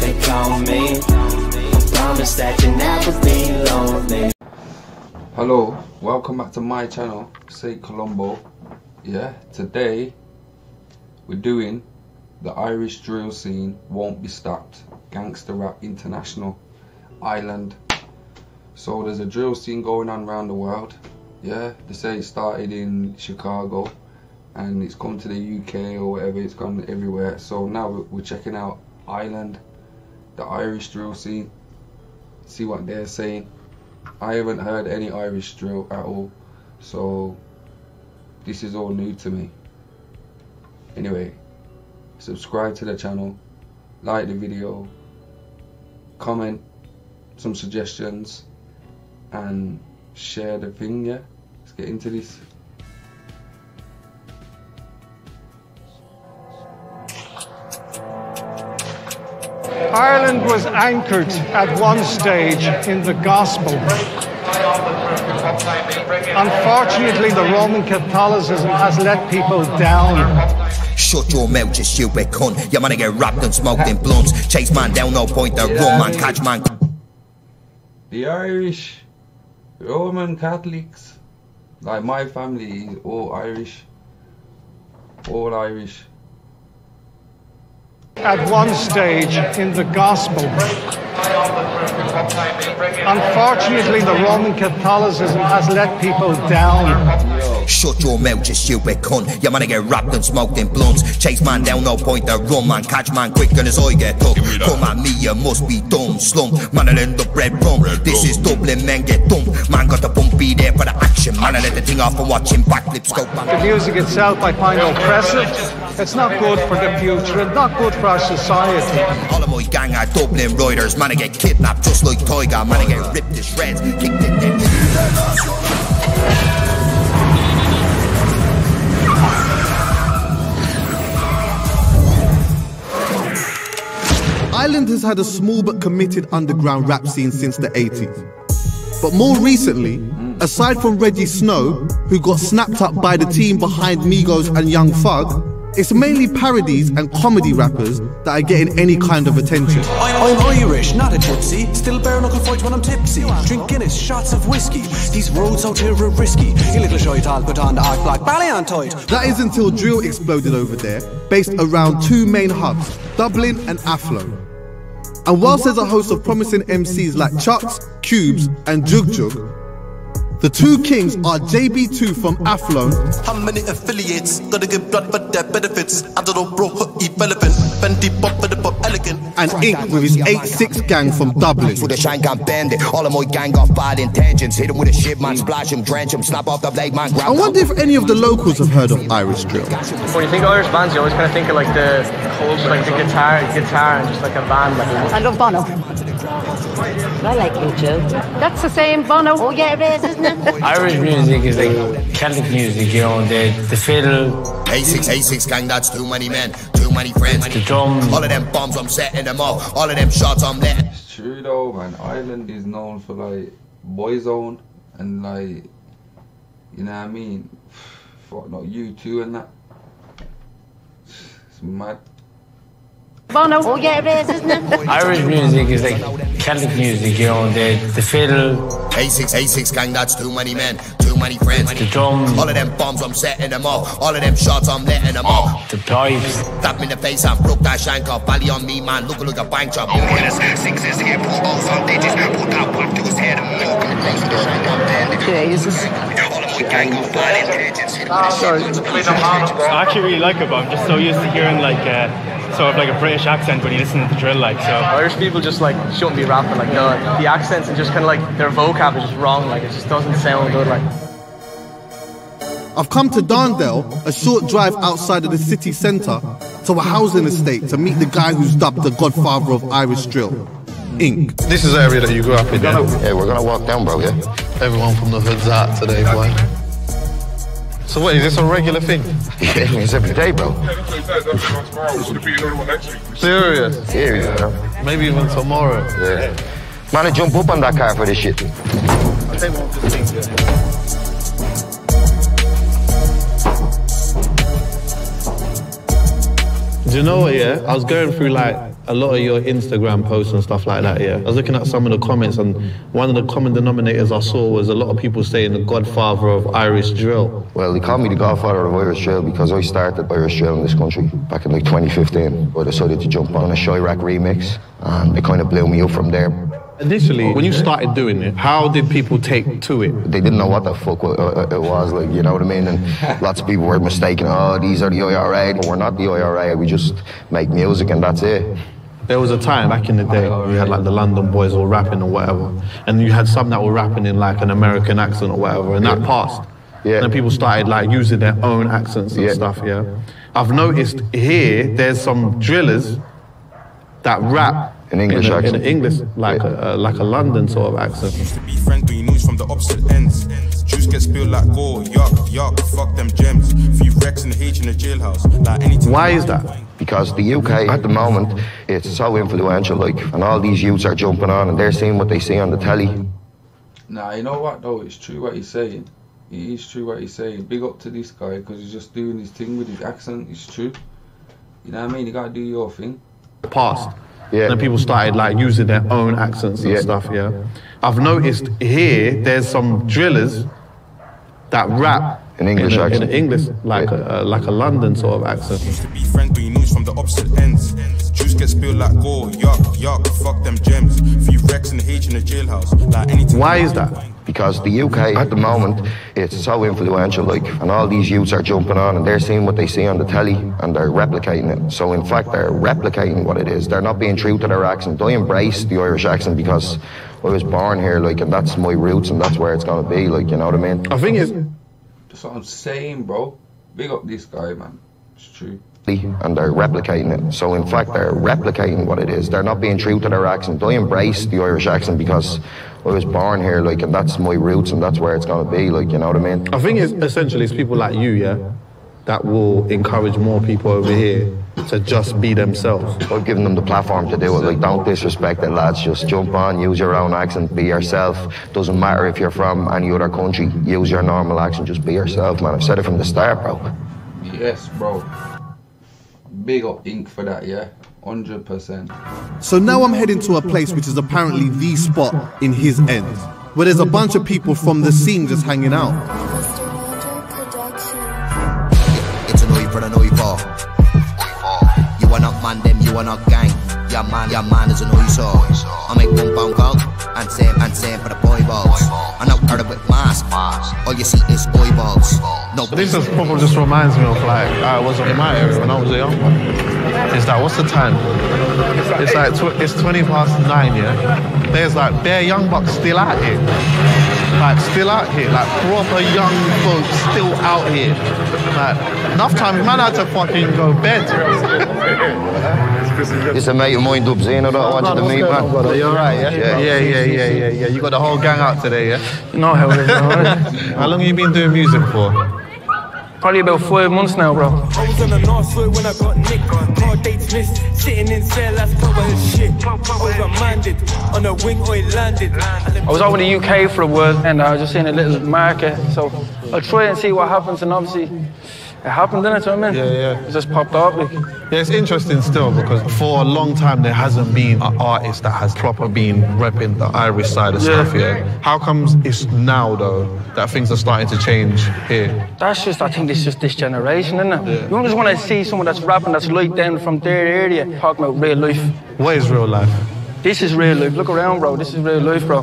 they call me. I promise that you'll never be lonely. Hello, welcome back to my channel, Saint Columbo. Yeah, today we're doing the Irish drill scene won't be stopped, gangster rap international island. So there's a drill scene going on around the world. Yeah, they say it started in Chicago and it's come to the UK or whatever, it's gone everywhere. So now we're checking out Ireland, the Irish drill scene, see what they're saying. I haven't heard any Irish drill at all, so this is all new to me. Anyway, subscribe to the channel, like the video, comment some suggestions and share the thing. Yeah, let's get into this. Ireland was anchored at one stage in the gospel. Unfortunately, the Roman Catholicism has let people down. Shut your mouth, you stupid cunt. Your man get wrapped and smoked in blunts. Chase man down, no point, the run man, catch man. The Irish Roman Catholics, like my family is all Irish, all Irish. At one stage in the gospel. Unfortunately, the Roman Catholicism has let people down. Shut your mouth, you stupid cunt. Your man get wrapped and smoked in blunts. Chase man down, no point, the run man, catch man quick and his eye get took. Come at me, you must be dumb, slump. Man, I'll end up red rum. This is Dublin, men get dumped. Man got the bump, be there for the action. Man, I let the thing off and watching backflips go. The music itself I find oppressive. It's not good for the future and not good for our society. All of my gang are Dublin riders, man I get kidnapped just like Tiger, man I get ripped to shreds, kicked in the... Ireland has had a small but committed underground rap scene since the 80s. But more recently, aside from Reggie Snow, who got snapped up by the team behind Migos and Young Thug, it's mainly parodies and comedy rappers that are getting any kind of attention. I'm Irish, not a gypsy. Still bare-knuckle fight when I'm tipsy. Drink Guinness, shots of whiskey. These roads out here are risky. You little shite, I'll put on the arc black ballet on tight. That is until drill exploded over there, based around two main hubs, Dublin and Athlone. And whilst there's a host of promising MCs like Chucks, Cubes and Jug, the two kings are JB2 from Athlone. How many affiliates gotta give blood for their benefits? I don't know, bro, eat relevant. Bendy pop, bendy pop, elegant. And Ink with his 8-6 gang from Dublin. For the shine gun bandit, all of my gang off bad intentions. Hit him with a shit man, splash him, drench him, slap off the blade man. I wonder if any of the locals have heard of Irish drill. When you think of Irish bands, you always kind of think of like the cold, like the guitar, and just like a band. Like I love Bono. I like him too. That's the same Bono. Oh yeah, it is, isn't it? Irish music is like Celtic music, you know, the fiddle. A6 gang, that's too many men, too many friends. The drums. All of them bombs, I'm setting them off. All of them shots, I'm letting. It's true though, man. Ireland is known for like boyzone and like, you know what I mean? Fuck, not U2 and that. It's mad. Bono. Oh yeah, it is, isn't it? Irish music is like Celtic music, you know, the fiddle. A6 gang, that's too many men, too many friends. The drums. All of them bombs, I'm setting them off. All of them shots, I'm letting them off. The pipes. Tap me in the face, I broke that shank off. Bally on me, man, look like a bank job. Oh, when it's sixes here, pull balls on ditches. Put that one to his head. I actually really like it, but I'm just so used to hearing like sort of like a British accent when you listen to the drill, like, so. Irish people just like shouldn't be rapping, like, no, the accents and just kind of like their vocab is just wrong, like, it just doesn't sound good, like. I've come to Darndale, a short drive outside of the city centre, to a housing estate to meet the guy who's dubbed the godfather of Irish drill, Ink. This is the area that you grew up in, yeah? Yeah, we're gonna walk down, bro, yeah? Everyone from the hood's out today, boy. So what, is this a regular thing? Yeah, it's every day, bro. Serious? Serious, bro. Maybe even tomorrow. Yeah. Man, I jump up on that car for this shit. Do you know what, yeah? I was going through, like, a lot of your Instagram posts and stuff like that, yeah. I was looking at some of the comments, and one of the common denominators I saw was a lot of people saying the godfather of Irish drill. Well, he called me the godfather of Irish drill because I started Irish drill in this country back in like 2015. I decided to jump on a Chiraq remix, and it kind of blew me up from there. Initially, when you started doing it, how did people take to it? They didn't know what the fuck it was, like, you know what I mean? And lots of people were mistaken, oh, these are the IRA. But we're not the IRA, we just make music and that's it. There was a time back in the day where you had like the London boys all rapping or whatever, and you had some that were rapping in like an American accent or whatever, and that passed. Yeah. And then people started like using their own accents and stuff, yeah. I've noticed here, there's some drillers that rap in English accent. In English, like a London sort of accent. Used to be friends, but you know it's from the opposite ends. Juice gets spilled like gore, yuck, yuck, fuck them gems. Few wrecks and hate in the jailhouse. Like anything. Why is that? Because the UK at the moment, it's so influential, like, and all these youths are jumping on and they're seeing what they see on the telly. Nah, you know what though, it's true what he's saying. It is true what he's saying. Big up to this guy, because he's just doing his thing with his accent, it's true. You know what I mean? You gotta do your thing. Past. Yeah. And then people started like using their own accents and stuff, yeah. I've noticed here, there's some drillers that rap in English accent. In English, like a London sort of accent. Used to be friends, but you know it's from the opposite ends. Juice gets spilled like gore, yuck, yuck, fuck them gems. Few wrecks and hate in the jailhouse. Like anything. Why is that? Because the UK at the moment, it's so influential, like, and all these youths are jumping on and they're seeing what they see on the telly and they're replicating it. So in fact, they're replicating what it is. They're not being true to their accent. I embrace the Irish accent because I was born here, like, and that's my roots and that's where it's gonna be, like, you know what I mean? I think it's... That's what I'm saying, bro. Big up this guy, man. It's true. And they're replicating it. So in fact, they're replicating what it is. They're not being true to their accent. I embrace the Irish accent because I was born here, like, and that's my roots and that's where it's gonna be, like, you know what I mean? I think it's essentially it's people like you, yeah, that will encourage more people over here to just be themselves. I've given them the platform to do it, like, don't disrespect it, lads, just jump on, use your own accent, be yourself. Doesn't matter if you're from any other country, use your normal accent, just be yourself, man. I've said it from the start, bro. Yes, bro. Big up Ink for that, yeah, 100%. So now I'm heading to a place which is apparently the spot in his end, where there's a bunch of people from the scene just hanging out. It's an oil for an oil ball. You are not man, them you are not gang. Your man is an oil saw. I make one pound and same for the boy balls. I'm not out of it, mask. All you see is boy balls. No. This is probably just reminds me of like I was in my area when I was a young one. It's like, what's the time? It's like it's 20 past 9, yeah. There's like bare young bucks still out here, like still out here, like proper young folks still out here. Like enough time, man had to fucking go to bed. It's a mate of mine, Dubzino, that I wanted to meet, man. Are you alright, yeah? Yeah. You got the whole gang out today, yeah? No, hell no. How long have you been doing music for? Probably about 4 months now, bro. I was on the north side when I got nicked. Car dates missed, sitting in cell, that's proper as shit. I was reminded, on a wing or it landed. I was over in the UK for a while, and I was just in a little market, so I'll try and see what happens, and obviously, it happened, didn't it, you know what I mean? Yeah. It just popped up, like. Yeah, it's interesting still because for a long time there hasn't been an artist that has proper been repping the Irish side of stuff here. How comes it's now, though, that things are starting to change here? That's just, I think it's just this generation, isn't it? Yeah. You don't just want to see someone that's rapping that's like them from their area talking about real life. What is real life? This is real life. Look around, bro. This is real life, bro.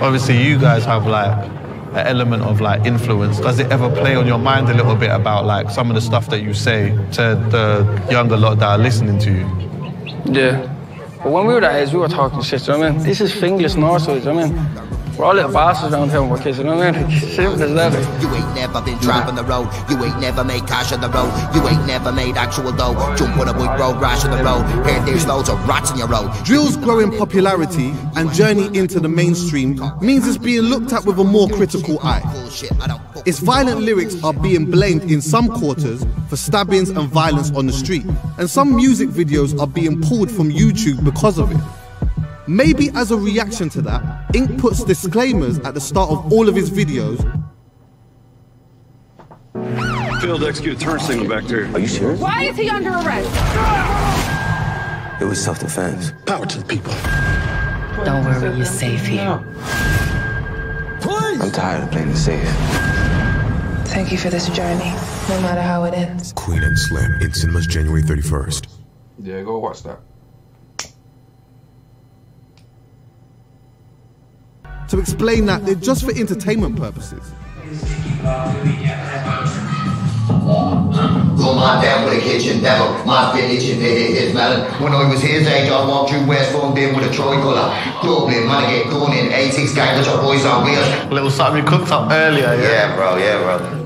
Obviously, you guys have, like, an element of like influence. Does it ever play on your mind a little bit about like some of the stuff that you say to the younger lot that are listening to you? Yeah. But when we were that age, we were talking shit, you know what I mean? This is fingless Northside, you know what I mean? We're all little bastards around here and we're kids, you know what I mean? It's simple as that. You ain't never been driving the road. You ain't never made cash on the road. You ain't never made actual dough. Jump on a big road, rash on the road. Here there's loads of rats in your road. Drill's growing popularity and journey into the mainstream means it's being looked at with a more critical eye. Its violent lyrics are being blamed in some quarters for stabbings and violence on the street. And some music videos are being pulled from YouTube because of it. Maybe as a reaction to that, Ink puts disclaimers at the start of all of his videos. Failed to execute a turn signal back there. Are you serious? Why is he under arrest? It was self-defense. Power to the people. Don't worry, you're safe here. Please. I'm tired of playing it safe. Thank you for this journey, no matter how it ends. Queen and Slim in cinemas January 31st. Yeah, go watch that. To explain that, they're just for entertainment purposes. My dad with a kitchen devil, my village invaded his melon. When I was his age, I walked through Westbourne bin with a tricolor. Dublin, man, I get gone in 86 gang, your boys are weird. Little something we cooked up earlier, yeah? Yeah, bro, yeah, bro.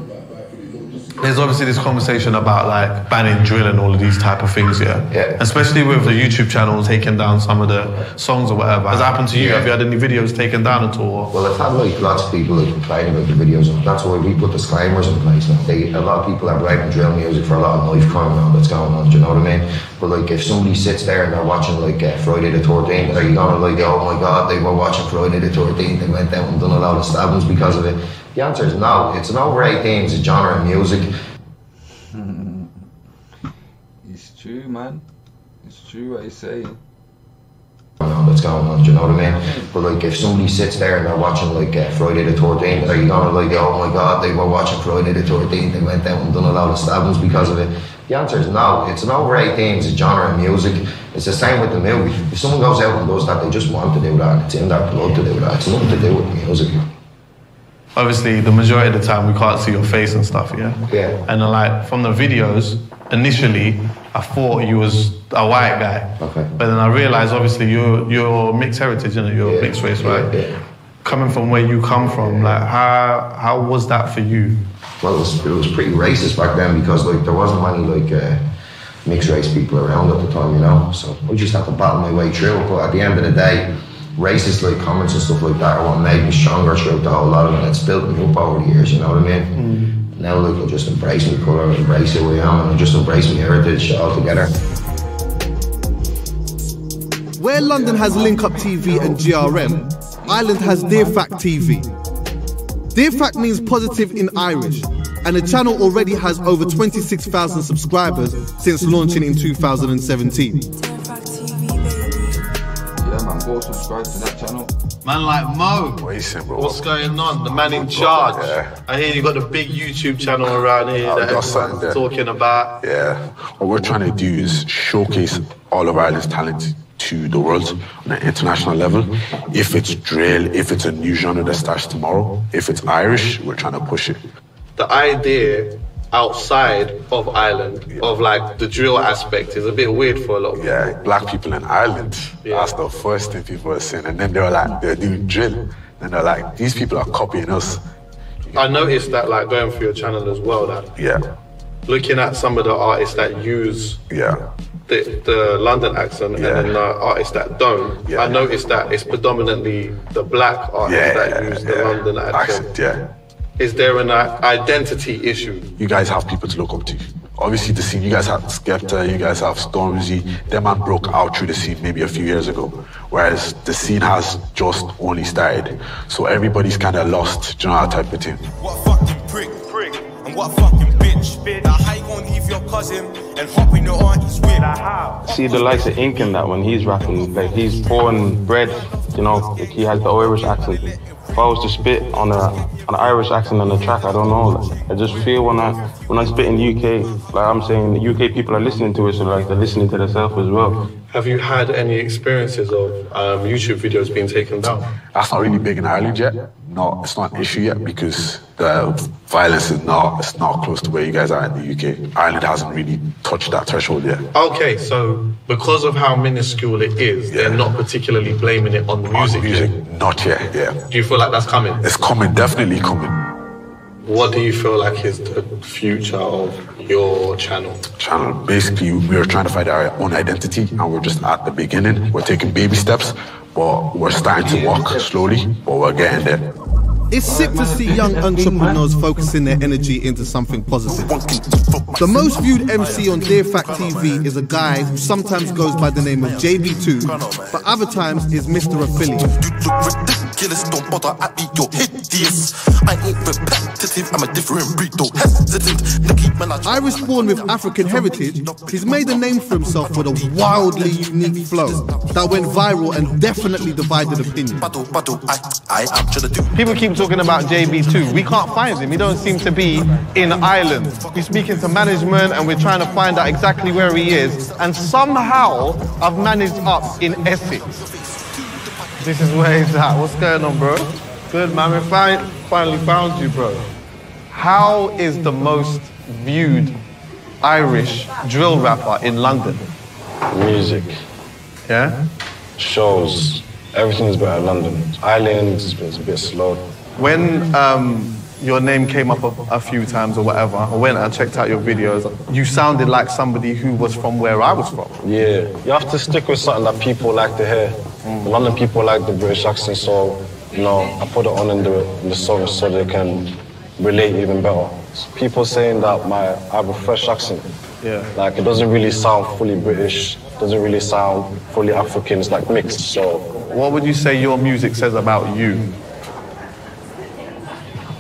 There's obviously this conversation about like banning drill and all of these type of things, yeah? Yeah. Especially with the YouTube channel taking down some of the songs or whatever. Has that happened to you? Yeah. Have you had any videos taken down at all? Well, I've had like lots of people that complain about the videos, and that's why we put disclaimers in place now. A lot of people are blaming drill music for a lot of knife crime and all that's going on, do you know what I mean? But like if somebody sits there and they're watching like Friday the 13th, are you gonna like, oh my God, they were watching Friday the 13th, they went down and done a lot of stabbings because of it? The answer is no. It's an overrated thing. It's a genre of music. It's true, man. It's true what he's saying. I know what's going on, do you know what I mean? But like if somebody sits there and they're watching like Friday the 13th, are you gonna like, oh my God, they were watching Friday the 13th, they went down and done a lot of stabbings because of it? The answer is no. It's an overrated thing. It's a genre of music. It's the same with the movie. If someone goes out and does that, they just want to do that. It's in their blood to do that. It's nothing to do with music. Obviously, the majority of the time, we can't see your face and stuff, yeah? Yeah. And like, from the videos, initially, I thought you was a white guy. Okay. But then I realised, obviously, you're mixed heritage, you know, you're mixed race, right? Yeah. Coming from where you come from, like, how was that for you? Well, it was pretty racist back then because, like, there wasn't many, like, mixed race people around at the time, you know? So I just had to battle my way through, but at the end of the day, racist like comments and stuff like that are what made me stronger throughout the whole lot of it. It's built me up over the years, you know what I mean? Now like I just embrace my colour, embrace who I am, and I just embrace my heritage altogether. Where London has Link Up TV and GRM, Ireland has Dearfach TV. Dearfach means positive in Irish, and the channel already has over 26,000 subscribers since launching in 2017. Go subscribe to that channel. Man like Mo, what's going on? The man in charge. Yeah. I hear you got the big YouTube channel around here that everyone's talking about. Yeah, what we're trying to do is showcase all of Ireland's talent to the world on an international level. If it's drill, if it's a new genre that starts tomorrow, if it's Irish, we're trying to push it. The idea outside of Ireland, of like the drill aspect, is a bit weird for a lot of people. Yeah, black people in Ireland, that's the first thing people are saying. And then they were like, they're doing drill. And they're like, these people are copying us. I noticed that like going through your channel as well, that looking at some of the artists that use the London accent and then the artists that don't, I noticed that it's predominantly the black artists that use the London accent. Is there an identity issue? You guys have people to look up to. Obviously the scene, you guys have Skepta, you guys have Stormzy. Their man broke out through the scene maybe a few years ago, whereas the scene has just only started. So everybody's kind of lost, do you know, that type of thing. What fucking prick, and what fucking bitch. Now how you gonna leave your cousin and hop in your auntie's whip? See the likes of Ink in that when he's rapping, like he's born bred, you know, like he has the Irish accent. If I was to spit on an Irish accent on a track, I don't know. Like, I just feel when I spit in the UK, like I'm saying, the UK people are listening to it, so like they're listening to themselves as well. Have you had any experiences of YouTube videos being taken down? That's not really big in Ireland yet. No, it's not an issue yet because the violence is not close to where you guys are in the UK. Ireland hasn't really touched that threshold yet. Okay, so because of how minuscule it is, they're not particularly blaming it on the music. Not yet, yeah. Do you feel like that's coming? It's coming, definitely coming. What do you feel like is the future of your channel? Basically, we are trying to find our own identity and we're just at the beginning. We're taking baby steps, but we're starting to walk slowly, but we're getting there. It's sick to see young entrepreneurs focusing their energy into something positive. The most viewed MC on Dearfach TV is a guy who sometimes goes by the name of JB2, but other times is Mr. Affiliate. Don't bother at me, you're hideous. I ain't repetitive, I'm a different breed, though hesitant. Irish born with African heritage, he's made a name for himself with a wildly unique flow that went viral and definitely divided opinion. People keep talking about JB2. We can't find him, he don't seem to be in Ireland. We're speaking to management and we're trying to find out exactly where he is, and somehow I've managed up in Essex. This is where he's at. What's going on, bro? Good, man. We finally found you, bro. How is the most viewed Irish drill rapper in London? Music. Yeah? Shows. Everything's better in London. Ireland is a bit slow. When your name came up a few times or whatever, I went and checked out your videos. You sounded like somebody who was from where I was from. Yeah. You have to stick with something that people like to hear. The London people like the British accent, so, you know, I put it on in the song so they can relate even better. People saying that I have a fresh accent. Yeah. Like, it doesn't really sound fully British, doesn't really sound fully African, it's like mixed, so. What would you say your music says about you?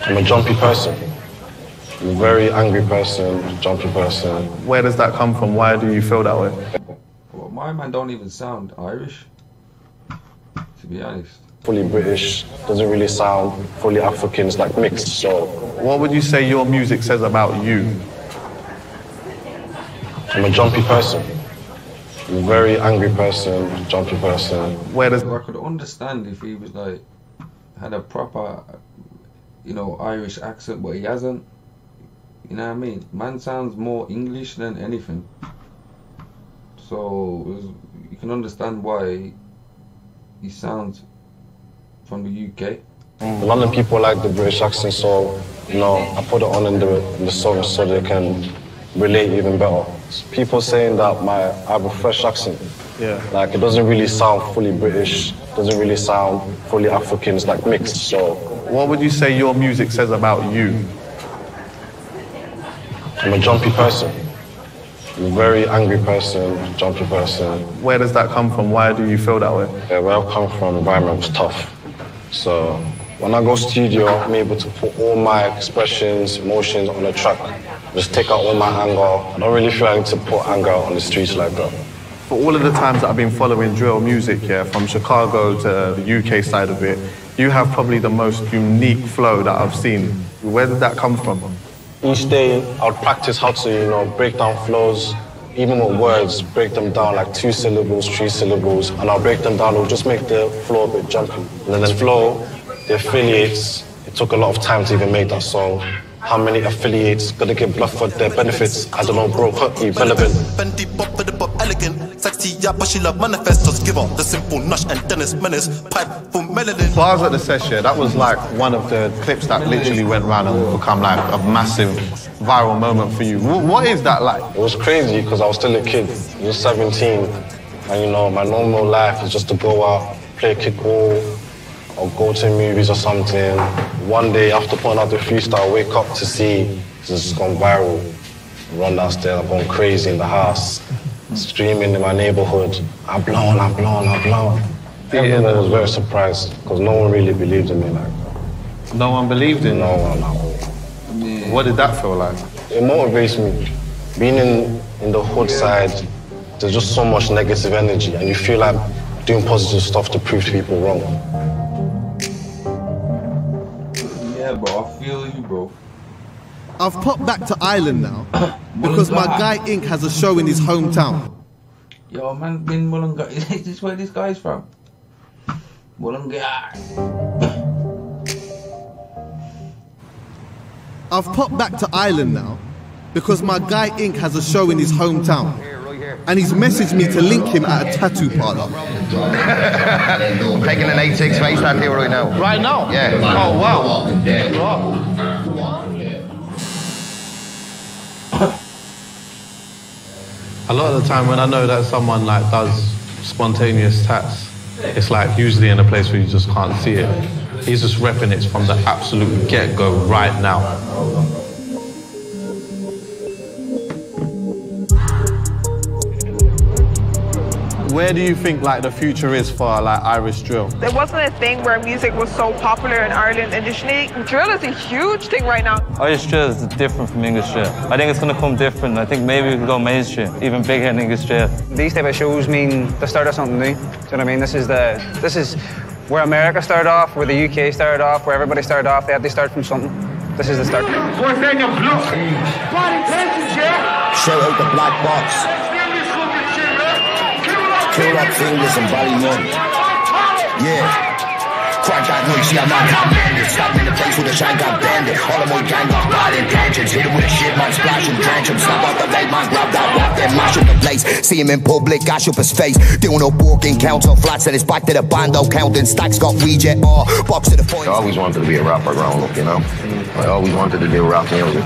I'm a jumpy person. I'm a very angry person, jumpy person. Where does that come from? Why do you feel that way? Well, my man don't even sound Irish. To be honest. Fully British, doesn't really sound fully African, it's like mixed, so. What would you say your music says about you? I'm a jumpy person. I'm a very angry person, jumpy person. Where does... I could understand if he was like, had a proper, you know, Irish accent, but he hasn't. You know what I mean? Man sounds more English than anything. So, you can understand why he sounds from the UK. The London people like the British accent, so, you know, I put it on in the song so they can relate even better. People saying that I have a fresh accent. Yeah. Like, it doesn't really sound fully British, doesn't really sound fully African, it's like mixed, so. What would you say your music says about you? I'm a jumpy person. I'm a very angry person, jumpy person. Where does that come from? Why do you feel that way? Yeah, where I've come from, environment was tough. So when I go studio, I'm able to put all my expressions, emotions on the track. Just take out all my anger. I don't really feel I need to put anger on the streets like that. For all of the times that I've been following drill music, yeah, from Chicago to the UK side of it, you have probably the most unique flow that I've seen. Where did that come from? Each day, I'll practice how to, you know, break down flows, even with words, break them down like 2 syllables, 3 syllables, and I'll break them down. It'll just make the flow a bit jumpy. And then the flow, the affiliates, it took a lot of time to even make that song. How many affiliates gonna get bluffed for their benefits? I don't know, bro, irrelevant. Bars at the session, that was like one of the clips that literally went round and become like a massive viral moment for you. What is that like? It was crazy because I was still a kid. I was 17, and you know, my normal life is just to go out, play kickball, or go to movies or something. One day after putting out the freestyle, I wake up to see this has gone viral. I run downstairs, I've gone crazy in the house. Streaming in my neighborhood, I've blown. I was very surprised because no one really believed in me like that. No one believed in you? No one at all. Yeah. What did that feel like? It motivates me. Being in the hood side, there's just so much negative energy and you feel like doing positive stuff to prove people wrong. Yeah, bro, I feel you, bro. I've popped back to Ireland now because my guy Ink has a show in his hometown. Yo, man, been Mulunga. Is this where this guy's from? Mulunga. I've popped back to Ireland now because my guy Ink has a show in his hometown, and he's messaged me to link him at a tattoo parlor. Taking an 8-6 face out here right now. Right now? Yeah. Oh wow. A lot of the time when I know that someone like does spontaneous tats, it's like usually in a place where you just can't see it. He's just repping it from the absolute get-go right now. Where do you think like the future is for like Irish drill? There wasn't a thing where music was so popular in Ireland initially. Drill is a huge thing right now. Irish drill is different from English drill. I think it's going to come different. I think maybe we can go mainstream, even bigger than English drill. These type of shows mean the start of something new. Do you know what I mean? This is where America started off, where the UK started off, where everybody started off. They had to start from something. This is the start. Shout out the black box. Kill up fingers and body more. Yeah. Crack that noise, see I'm on top bandit. Stop in the place where the shine got bandit. All of my gang got body in tangents. Hit him with shit, man, splash him, drench him. Snap out the leg, man, grab that rock, then mash up the place. See him in public, gash up his face. Doing no walking counts on flats, and it's back to the bando counting. Stacks got Ouija, or box to the point. I always wanted to be a rapper growing up, you know? I always wanted to do rap music.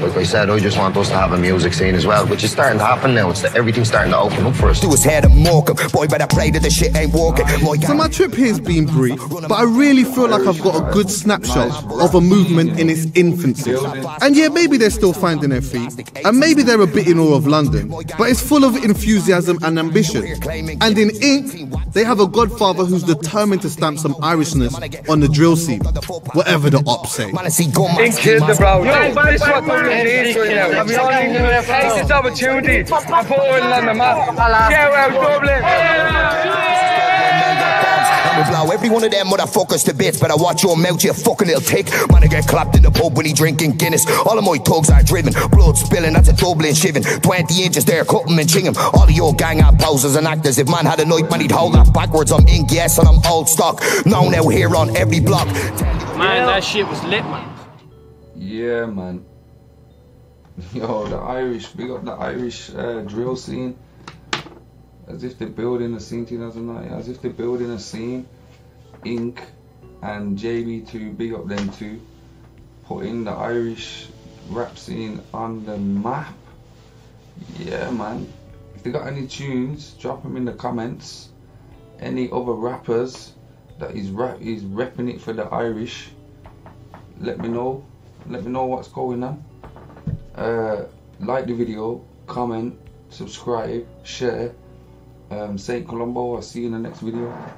Like I said, I just want us to have a music scene as well, which is starting to happen now. It's everything's starting to open up for us. Do his head and mock him. Boy, better pray that the shit ain't walking. So my trip here's been brief, but I really feel like I've got a good snapshot of a movement in its infancy. And yeah, maybe they're still finding their feet, and maybe they're a bit in awe of London, but it's full of enthusiasm and ambition. And in Ink, they have a godfather who's determined to stamp some Irishness on the drill scene, whatever the ops say. Ink killed the bro. This is what London needs right now. Take this opportunity and put it on the map. Shout out Dublin. Blow every one of them motherfuckers to bits. Better watch your mouth, you fucking little tick. Man, I get clapped in the pub when he drinking Guinness. All of my thugs are driven, blood spilling, that's a Dublin shivin. 20 inches there, cut him and ching him. All of your gang are posers and actors. If man had a knife, man, he'd hold that backwards. I'm Ink, yes, and I'm old stock. Known out here on every block. Man, that shit was lit, man. Yeah, man. Yo, the Irish, big up the Irish drill scene. As if they're building a scene 2009, as if they're building a scene. Ink and JB2, big up them two, putting the Irish rap scene on the map. Yeah, man. If they got any tunes, drop them in the comments. Any other rappers that is repping it for the Irish, let me know. Let me know what's going on. Like the video, comment, subscribe, share. Saint Columbo, I'll see you in the next video.